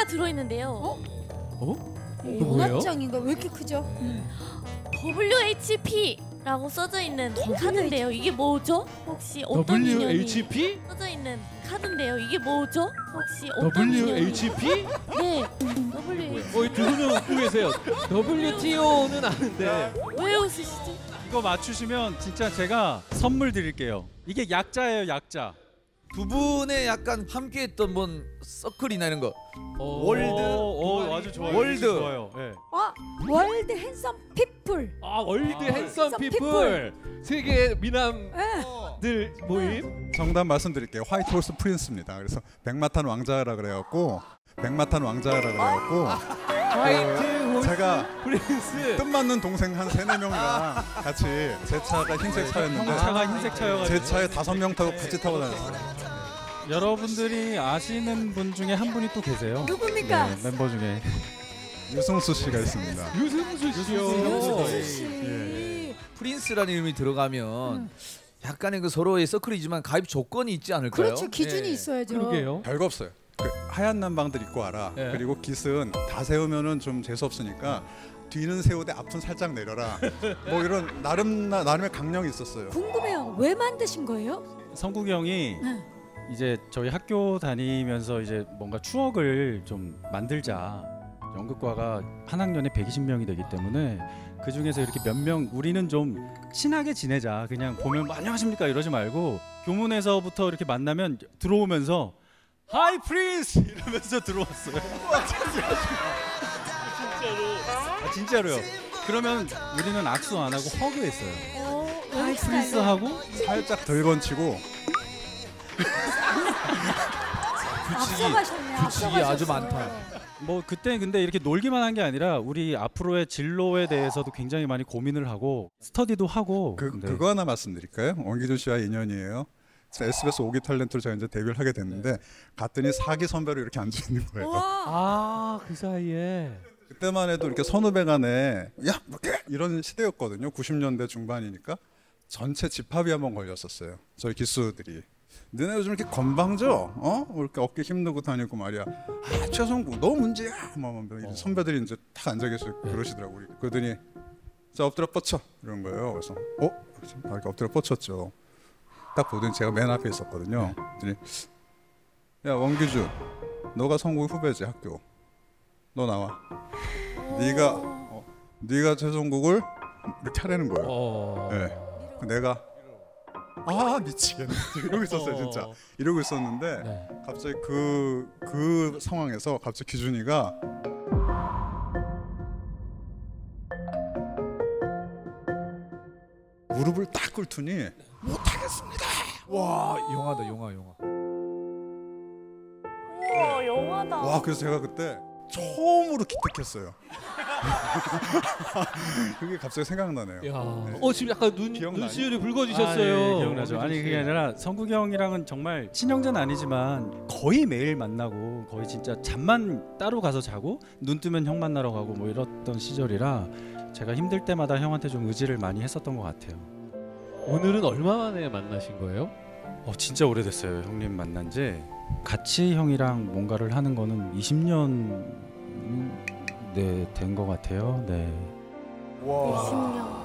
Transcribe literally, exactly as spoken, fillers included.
하나가 들어있는데요. 어? 어? 연합장인가? 왜 이렇게 크죠? 음. 더블유 에이치 피라고 써져있는 카드인데요. 이게 뭐죠? 혹시 어떤 인연이 써져있는 카드인데요. 이게 뭐죠? 혹시 어떤 더블유 에이치 피? 네. 더블유 에이치 피. 거의 두 분 웃고 계세요. 더블유 티 오는 아는데. 왜 웃으시죠? 이거 맞추시면 진짜 제가 선물 드릴게요. 이게 약자예요, 약자. 두 분의 약간 함께 했던 뭔 서클이나 이런 거. 오, 월드. 오, 오, 아주 좋아요. 월드. 좋아요. 네. 아, 월드 핸섬 피플. 아, 월드 아, 핸섬 피플. 피플. 세계 미남들 네. 모임. 정답 말씀드릴게요. 화이트 홀스 프린스입니다. 그래서 백마탄 왕자라 그래갖고 백마탄 왕자라 그래갖고 아, 화이트 홀스 제가 프린스. 뜻맞는 동생 한 세네 명이랑 같이 제 차가 흰색 차였는데 차가 흰색 차여가지고 제 차에 다섯 명 타고 같이 타고 다녔어요. 여러분들이 아시는 분 중에 한 분이 또 계세요. 누굽니까? 네, 멤버 중에 유승수 씨가 있습니다. 유승수 씨요. 유승수 씨. 예. 프린스라는 이름이 들어가면 음. 약간의 그 서로의 서클이지만 가입 조건이 있지 않을까요? 그렇죠. 기준이 예. 있어야죠. 그러게요. 별거 없어요. 그 하얀 남방들 입고 와라. 예. 그리고 깃은 다 세우면은 좀 재수 없으니까 뒤는 세우되 앞은 살짝 내려라. 뭐 이런 나름 나, 나름의 강령이 있었어요. 궁금해요. 왜 만드신 거예요? 성국이 형이. 응. 이제 저희 학교 다니면서 이제 뭔가 추억을 좀 만들자. 연극과가 한 학년에 백이십 명이 되기 때문에 그 중에서 이렇게 몇 명 우리는 좀 친하게 지내자. 그냥 보면 뭐 안녕하십니까 이러지 말고 교문에서부터 이렇게 만나면 들어오면서 하이 프린스 이러면서 들어왔어요. 진짜로. 아, 진짜로요. 그러면 우리는 악수 안 하고 허그했어요. 하이 프린스 하고 살짝 덜 건치고. 규칙이 아주 많다. 뭐 그때 근데 이렇게 놀기만 한 게 아니라 우리 앞으로의 진로에 대해서도 굉장히 많이 고민을 하고 스터디도 하고. 그, 그거 하나 말씀드릴까요? 원기준 씨와 인연이에요. 에스비에스 오 기 탤런트로 제가 이제 데뷔를 하게 됐는데 갔더니 사 기 선배로 이렇게 앉아 있는 거예요. 아, 그 사이에. 그때만 해도 이렇게 선후배 간에 야 이런 시대였거든요. 구십 년대 중반이니까 전체 집합이 한번 걸렸었어요. 저희 기수들이. 너네 요즘 이렇게 건방져? 어? 이렇게 어깨 힘들고 다니고 말이야. 아, 최성국 너 문제야. 막, 막, 막, 선배들이 이제 딱 앉아계시고 그러시더라고요. 그러더니 자 엎드려 뻗쳐 이런 거예요. 그래서 어? 이렇게 엎드려 뻗쳤죠. 딱 보더니 제가 맨 앞에 있었거든요. 그랬더니 야 원기준 너가 성국 후배지 학교. 너 나와. 네가 어, 네가 최성국을 이렇게 하라는 거예요. 네. 내가 아 미치겠네 이러고 있었어요. 진짜 이러고 있었는데 네. 갑자기 그, 그 상황에서 갑자기 기준이가 무릎을 딱 꿇더니 못하겠습니다. 와 영화다 영화 영화. 우와 영화다. 와 그래서 제가 그때 처음으로 기특했어요. 그게 갑자기 생각나네요. 네. 어 지금 약간 눈 눈시울이 붉어지셨어요. 아, 예, 기억나죠. 아니 그게 아니라 성국이 형이랑은 정말 친형제는 아니지만 거의 매일 만나고 거의 진짜 잠만 따로 가서 자고 눈 뜨면 형 만나러 가고 뭐 이랬던 시절이라 제가 힘들 때마다 형한테 좀 의지를 많이 했었던 것 같아요. 오늘은 얼마 만에 만나신 거예요? 어 진짜 오래됐어요. 형님 만난 지 같이 형이랑 뭔가를 하는 거는 이십 년. 네, 된 것 같아요. 네. 와. 이십 년.